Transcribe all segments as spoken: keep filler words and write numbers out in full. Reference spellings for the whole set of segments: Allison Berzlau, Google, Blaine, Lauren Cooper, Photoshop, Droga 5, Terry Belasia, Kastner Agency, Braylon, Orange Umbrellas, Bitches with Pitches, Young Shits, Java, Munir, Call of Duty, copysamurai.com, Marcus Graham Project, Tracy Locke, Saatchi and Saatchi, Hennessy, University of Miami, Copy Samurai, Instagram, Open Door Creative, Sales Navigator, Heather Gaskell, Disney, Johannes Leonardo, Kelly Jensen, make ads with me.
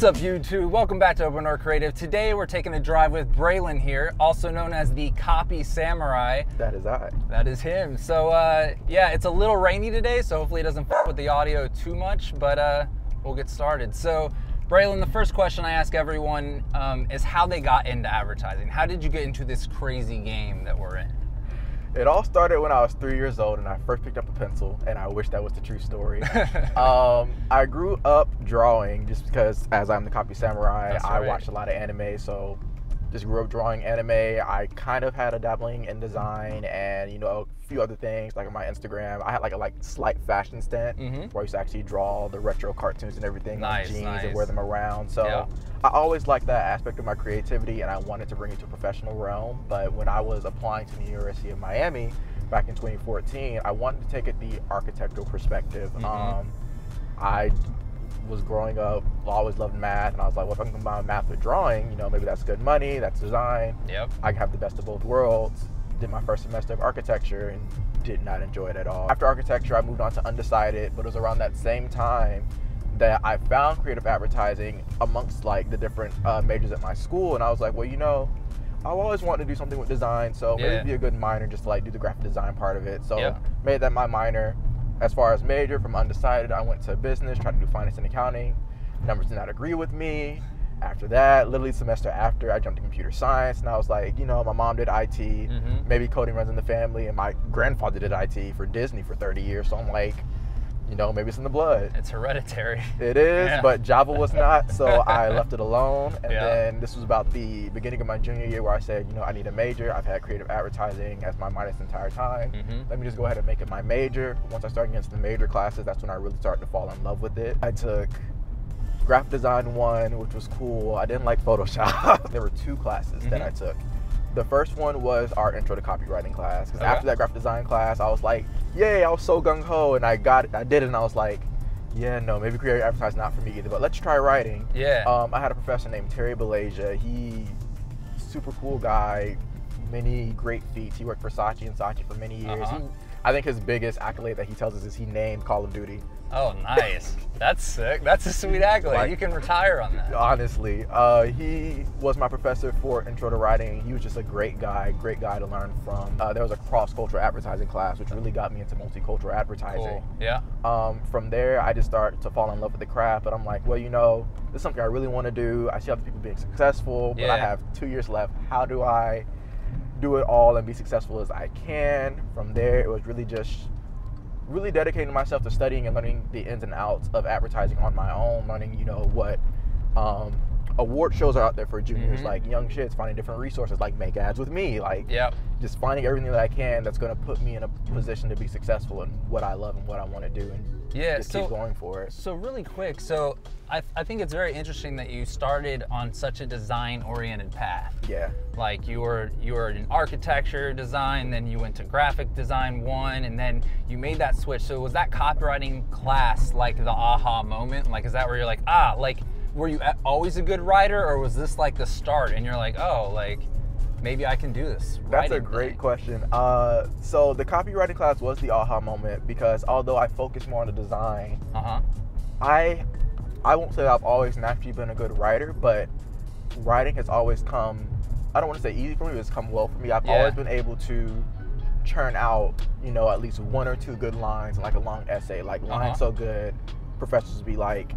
What's up, YouTube? Welcome back to Open Door Creative. Today we're taking a drive with Braylon here, also known as the Copy Samurai. That is I. That is him. So uh, yeah, it's a little rainy today, so hopefully it doesn't fuck with the audio too much, but uh, we'll get started. So Braylon, the first question I ask everyone um, is how they got into advertising. How did you get into this crazy game that we're in? It all started when I was three years old and I first picked up a pencil, and I wish that was the true story. um, I grew up drawing just because, as I'm the Copy Samurai, right. I watched a lot of anime, so just grew up drawing anime. I kind of had a dabbling in design and, you know, a few other things, like on my Instagram. I had like a like slight fashion stint mm-hmm. where I used to actually draw the retro cartoons and everything, nice, like jeans nice. and wear them around. So yeah. I always liked that aspect of my creativity, and I wanted to bring it to a professional realm. But when I was applying to the University of Miami back in twenty fourteen, I wanted to take it the architectural perspective. Mm-hmm. um, I was growing up, always loved math, and I was like, well, if I can combine math with drawing, you know, maybe that's good money, that's design. Yep. I can have the best of both worlds. Did my first semester of architecture and did not enjoy it at all. After architecture, I moved on to undecided, but it was around that same time that I found creative advertising amongst like the different uh, majors at my school, and I was like, well, you know, I've always wanted to do something with design, so yeah. maybe it'd be a good minor just to like do the graphic design part of it. So yep. made that my minor. As far as major, from undecided, I went to business, tried to do finance and accounting. Numbers did not agree with me. After that, literally semester after, I jumped to computer science, and I was like, you know, my mom did I T, mm-hmm. maybe coding runs in the family, and my grandfather did I T for Disney for thirty years, so I'm like, you know, maybe it's in the blood. It's hereditary. It is, yeah. but Java was not, so I left it alone. And yeah. then this was about the beginning of my junior year where I said, you know, I need a major. I've had creative advertising as my minor the entire time. Mm-hmm. Let me just go ahead and make it my major. Once I started getting into the major classes, that's when I really started to fall in love with it. I took graphic design one, which was cool. I didn't like Photoshop. There were two classes mm-hmm. that I took. The first one was our intro to copywriting class. Because okay. after that graphic design class, I was like, yay, I was so gung-ho, and I got it, I did it, and I was like, yeah, no, maybe creative advertising not for me either, but let's try writing. Yeah. Um, I had a professor named Terry Belasia. He, super cool guy, many great feats. He worked for Saatchi and Saatchi for many years. Uh-huh. he, I think his biggest accolade that he tells us is he named Call of Duty. Oh, nice. That's sick. That's a sweet accolade. Like, you can retire on that. Honestly. Uh, he was my professor for intro to writing. He was just a great guy, great guy to learn from. Uh, there was a cross-cultural advertising class, which really got me into multicultural advertising. Cool. Yeah. Um, from there, I just started to fall in love with the craft, but I'm like, well, you know, this is something I really want to do. I see other people being successful, but yeah. I have two years left. How do I do it all and be successful as I can? From there, it was really just really dedicating myself to studying and learning the ins and outs of advertising on my own, learning, you know, what um, award shows are out there for juniors, mm-hmm. like Young Shits, finding different resources, like Make Ads With Me, like yep. just finding everything that I can that's going to put me in a position to be successful in what I love and what I want to do, and yeah, just so, keep going for it. So really quick, so I, I think it's very interesting that you started on such a design-oriented path. Yeah. Like you were you were in architecture design, then you went to graphic design one, and then you made that switch. So was that copywriting class like the aha moment? Like, is that where you're like, ah, like, were you always a good writer, or was this like the start and you're like, oh, like, maybe I can do this? That's a great thing. question. Uh, so the copywriting class was the aha moment, because although I focused more on the design, uh-huh. I, I won't say that I've always naturally been a good writer, but writing has always come, I don't want to say easy for me, but it's come well for me. I've yeah. always been able to churn out, you know, at least one or two good lines, like a long essay, like uh-huh. lines so good, professors would be like,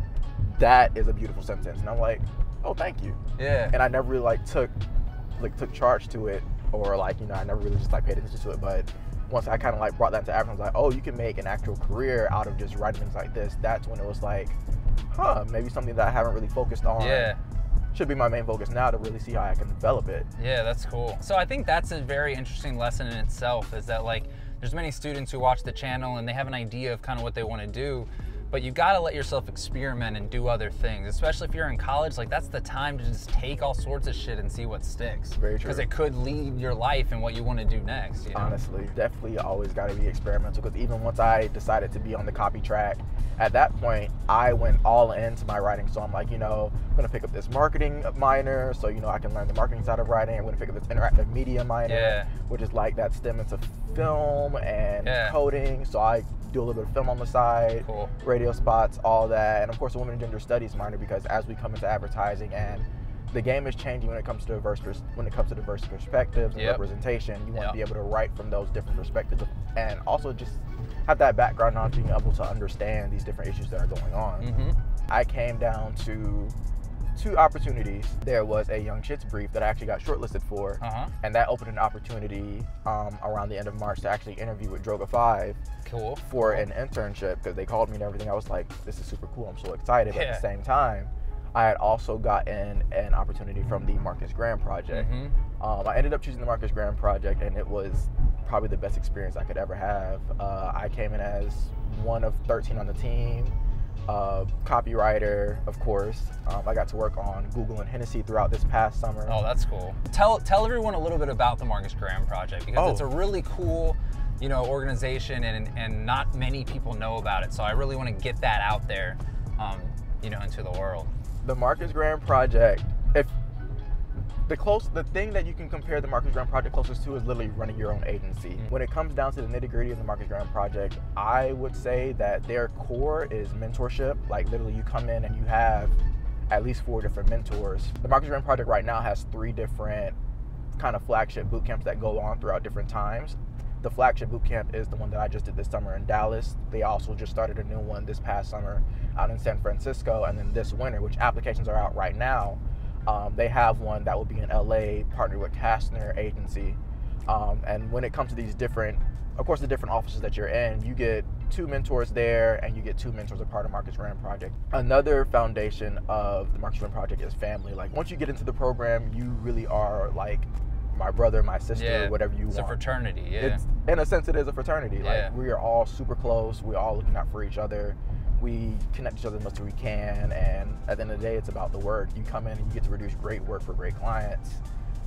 that is a beautiful sentence, and I'm like, oh, thank you. Yeah. And I never really like took like took charge to it, or like, you know, I never really just like paid attention to it. But once I kind of like brought that to action, I was like, oh, you can make an actual career out of just writing things like this. That's when it was like, huh, maybe something that I haven't really focused on. Yeah. Should be my main focus now to really see how I can develop it. Yeah, that's cool. So I think that's a very interesting lesson in itself, is that like there's many students who watch the channel and they have an idea of kind of what they want to do, but you gotta let yourself experiment and do other things, especially if you're in college. Like, that's the time to just take all sorts of shit and see what sticks. Very true. Because it could lead your life and what you want to do next, you know? Honestly, definitely always gotta be experimental, because even once I decided to be on the copy track, at that point, I went all into my writing. So I'm like, you know, I'm gonna pick up this marketing minor, so, you know, I can learn the marketing side of writing. I'm gonna pick up this interactive media minor, yeah. which is like that stem into film and yeah. coding. So I do a little bit of film on the side, cool. radio spots, all that. And of course, a women and gender studies minor, because as we come into advertising and the game is changing when it comes to diverse when it comes to diverse perspectives and yep. representation, you want yep. to be able to write from those different perspectives, and also just have that background knowledge, being able to understand these different issues that are going on. Mm-hmm. I came down to two opportunities. There was a Young Shits brief that I actually got shortlisted for, uh-huh. and that opened an opportunity um, around the end of March to actually interview with Droga five cool. for cool. an internship, because they called me and everything. I was like, this is super cool, I'm so excited. Yeah. But at the same time, I had also gotten an opportunity from the Marcus Graham Project. Mm-hmm. um, I ended up choosing the Marcus Graham Project, and it was probably the best experience I could ever have. Uh, I came in as one of thirteen on the team, uh, copywriter, of course. Um, I got to work on Google and Hennessy throughout this past summer. Oh, that's cool. Tell, tell everyone a little bit about the Marcus Graham Project, because oh. it's a really cool, you know, organization, and, and not many people know about it. So I really want to get that out there, um, you know, into the world. The Marcus Graham Project, if the close, the thing that you can compare the Marcus Graham Project closest to is literally running your own agency. Mm-hmm. When it comes down to the nitty-gritty of the Marcus Graham Project, I would say that their core is mentorship. Like, literally, you come in and you have at least four different mentors. The Marcus Graham Project right now has three different kind of flagship boot camps that go on throughout different times. The flagship boot camp is the one that I just did this summer in Dallas. They also just started a new one this past summer out in San Francisco, and then this winter, which applications are out right now, um, they have one that will be in L A, partnered with Kastner Agency. Um, and when it comes to these different, of course, the different offices that you're in, you get two mentors there, and you get two mentors a part of Marcus Graham Project. Another foundation of the Marcus Graham Project is family. Like, once you get into the program, you really are like my brother, my sister, yeah, whatever you it's want. It's a fraternity, yeah. It's, in a sense, it is a fraternity. Yeah. Like, we are all super close. We're all looking out for each other. We connect each other as much as we can. And at the end of the day, it's about the work. You come in and you get to produce great work for great clients.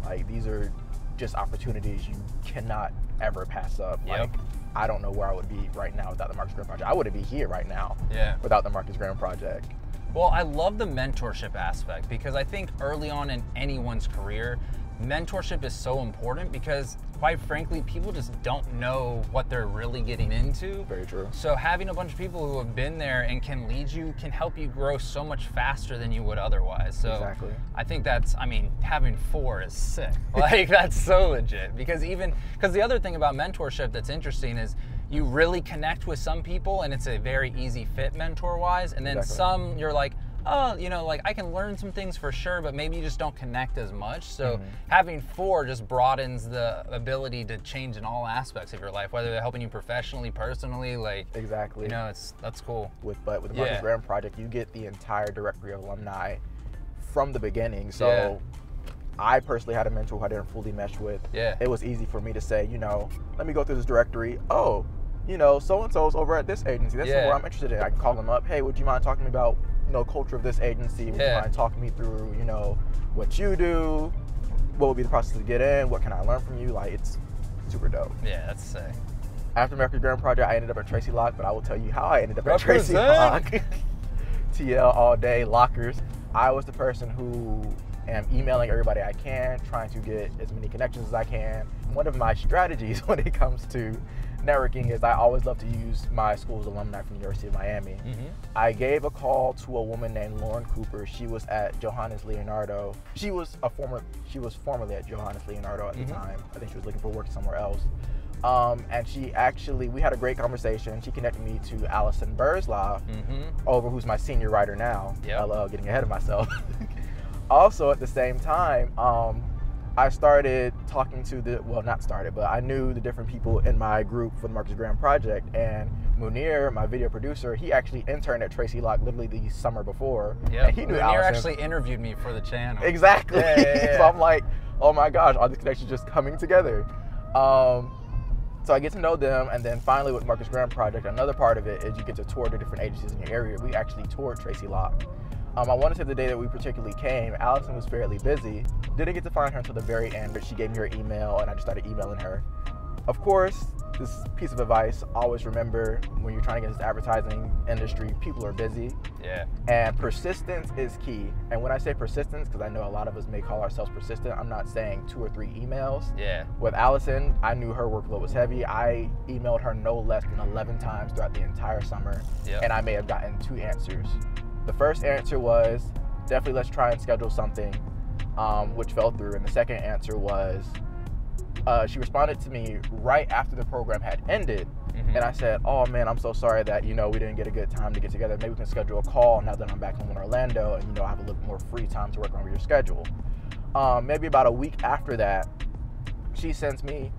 Like, these are just opportunities you cannot ever pass up. Yep. Like, I don't know where I would be right now without the Marcus Graham Project. I wouldn't be here right now yeah. without the Marcus Graham Project. Well, I love the mentorship aspect, because I think early on in anyone's career, mentorship is so important, because quite frankly, people just don't know what they're really getting into. Very true. So having a bunch of people who have been there and can lead you, can help you grow so much faster than you would otherwise. So exactly. I think that's, I mean, having four is sick. Like, that's so legit, because even, because the other thing about mentorship that's interesting is you really connect with some people and it's a very easy fit mentor wise. And then exactly. some you're like, oh, you know, like, I can learn some things for sure, but maybe you just don't connect as much. So mm-hmm. having four just broadens the ability to change in all aspects of your life, whether they're helping you professionally, personally, like, exactly. you know, it's, that's cool. With, but with the Marcus yeah. Graham Project, you get the entire directory of alumni from the beginning. So yeah. I personally had a mentor who I didn't fully mesh with. Yeah. It was easy for me to say, you know, let me go through this directory. Oh, you know, so-and-so's over at this agency. That's yeah. somewhere I'm interested in. I can call them up. Hey, would you mind talking to me about, you know, culture of this agency? Would yeah. you mind talking me through, you know, what you do? What would be the process to get in? What can I learn from you? Like, it's super dope. Yeah, that's sick. After Marcus Graham Project, I ended up at Tracy Locke, but I will tell you how I ended up at Tracy Locke. T L all day, lockers. I was the person who am emailing everybody I can, trying to get as many connections as I can. One of my strategies when it comes to networking is I always love to use my school's alumni from the University of Miami. Mm-hmm. I gave a call to a woman named Lauren Cooper. She was at Johannes Leonardo. She was a former, she was formerly at Johannes Leonardo at mm-hmm. the time. I think she was looking for work somewhere else. Um, and she actually, we had a great conversation. She connected me to Allison Berzlau, mm-hmm. over who's my senior writer now. Yep. I love getting ahead of myself. Also, at the same time, um, I started talking to the, well, not started, but I knew the different people in my group for the Marcus Graham Project, and Munir, my video producer, he actually interned at Tracy Locke literally the summer before. Yeah, Munir Allison. actually interviewed me for the channel. Exactly. Yeah, yeah, yeah. So I'm like, oh my gosh, all these connections just coming together. Um, so I get to know them, and then finally with Marcus Graham Project, another part of it is you get to tour the different agencies in your area. We actually toured Tracy Locke. Um, I want to say the day that we particularly came, Allison was fairly busy. Didn't get to find her until the very end, but she gave me her email and I just started emailing her. Of course, this piece of advice, always remember when you're trying to get into the advertising industry, people are busy. Yeah. And persistence is key. And when I say persistence, because I know a lot of us may call ourselves persistent, I'm not saying two or three emails. Yeah. With Allison, I knew her workload was heavy. I emailed her no less than eleven times throughout the entire summer. Yep. And I may have gotten two answers. The first answer was, definitely let's try and schedule something, um, which fell through. And the second answer was, uh, she responded to me right after the program had ended. Mm-hmm. And I said, oh man, I'm so sorry that, you know, we didn't get a good time to get together. Maybe we can schedule a call now that I'm back home in Orlando and, you know, I have a little more free time to work on your schedule. Um, maybe about a week after that, she sends me,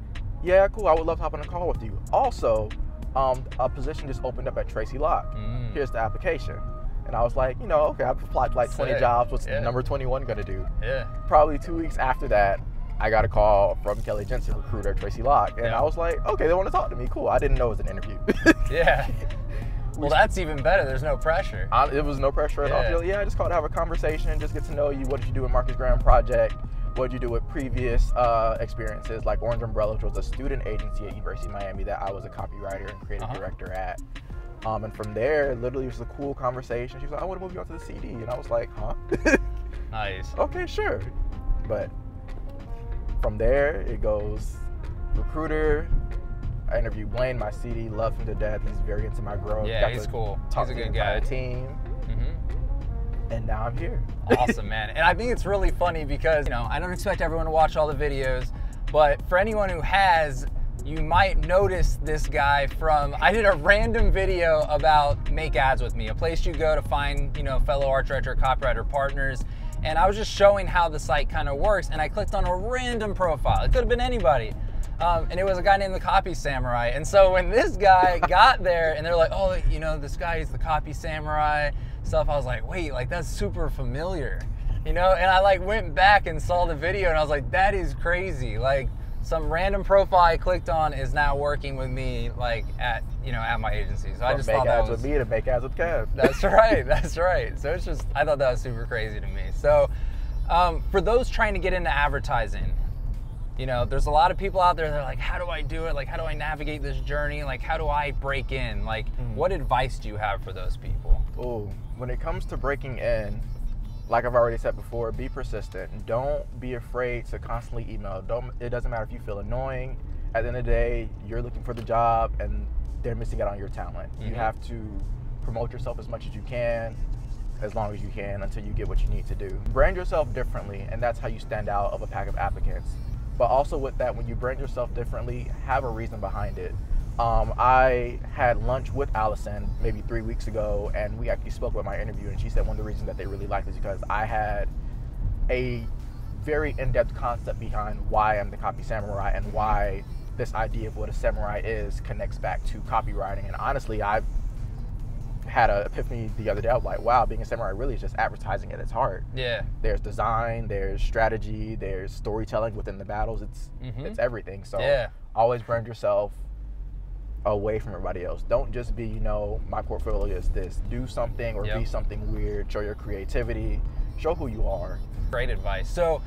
yeah, cool, I would love to hop on a call with you. Also, um, a position just opened up at Tracy Locke. Mm. Here's the application. And I was like, you know, okay, I've applied to like twenty Sick. jobs. What's yeah. number twenty-one gonna do? Yeah. Probably two weeks after that, I got a call from Kelly Jensen, recruiter at Tracy Locke. And yeah. I was like, okay, they want to talk to me. Cool. I didn't know it was an interview. yeah. Well, that's even better. There's no pressure. I, it was no pressure at yeah. all. Yeah, I just called to have a conversation, just get to know you. What did you do with Marcus Graham Project? What did you do with previous uh, experiences? Like Orange Umbrellas, which was a student agency at University of Miami that I was a copywriter and creative uh-huh. director at. Um, and from there, literally, it was a cool conversation. She was like, I want to move you out to the C D. And I was like, huh? Nice. Okay, sure. But from there, it goes recruiter. I interviewed Blaine, my C D, loved him to death. He's very into my growth. Yeah, Got he's cool. He's a good guy. Team. Mm-hmm. And now I'm here. Awesome, man. And I think it's really funny because, you know, I don't expect everyone to watch all the videos, but for anyone who has, you might notice this guy from, I did a random video about Make Ads With Me, a place you go to find, you know, fellow art director, copywriter partners. And I was just showing how the site kind of works, and I clicked on a random profile. It could have been anybody. Um, and it was a guy named the Copy Samurai. And so when this guy got there and they're like, oh, you know, this guy is the Copy Samurai stuff, I was like, wait, like that's super familiar, you know? And I like went back and saw the video and I was like, that is crazy. Like some random profile I clicked on is now working with me, like at, you know, at my agency. So I just thought that was. Make ads with me to make ads with Kev. That's right. That's right. So it's just, I thought that was super crazy to me. So um, for those trying to get into advertising, you know, there's a lot of people out there that are like, how do I do it? Like, how do I navigate this journey? Like, how do I break in? Like, mm. what advice do you have for those people? Oh, when it comes to breaking in, like I've already said before, be persistent. Don't be afraid to constantly email. Don't, it doesn't matter if you feel annoying. At the end of the day, you're looking for the job and they're missing out on your talent. Mm-hmm. You have to promote yourself as much as you can, as long as you can, until you get what you need to do. Brand yourself differently, and that's how you stand out of a pack of applicants. But also with that, when you brand yourself differently, have a reason behind it. Um, I had lunch with Allison maybe three weeks ago, and we actually spoke about my interview, and she said one of the reasons that they really liked it is because I had a very in-depth concept behind why I'm the Copy Samurai and why this idea of what a samurai is connects back to copywriting. And honestly, I've had an epiphany the other day. I was like, wow, being a samurai really is just advertising at its heart. Yeah. There's design, there's strategy, there's storytelling within the battles. It's, mm-hmm. it's everything. So yeah. always brand yourself away from everybody else. Don't just be, you know, my portfolio is this. Do something or yep. be something weird. Show your creativity. Show who you are. Great advice. So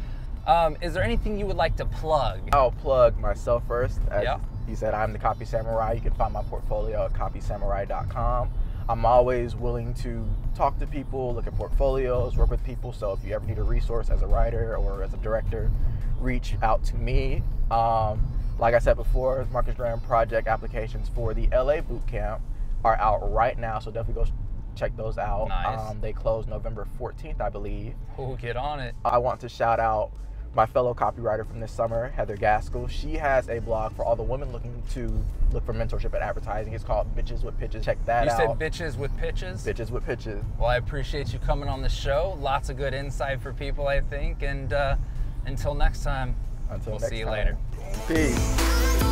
um, is there anything you would like to plug? I'll plug myself first. As yep. he said, I'm the Copy Samurai. You can find my portfolio at copy samurai dot com. I'm always willing to talk to people, look at portfolios, work with people. So if you ever need a resource as a writer or as a director, reach out to me. Um, like I said before, Marcus Graham Project applications for the L A boot camp are out right now. So definitely go check those out. Nice. Um, they close November fourteenth, I believe. Oh, get on it. I want to shout out my fellow copywriter from this summer, Heather Gaskell. She has a blog for all the women looking to look for mentorship at advertising. It's called Bitches with Pitches. Check that out. You said Bitches with Pitches? Bitches with Pitches. Well, I appreciate you coming on the show. Lots of good insight for people, I think. And uh, until next time, until we'll see you later. Peace.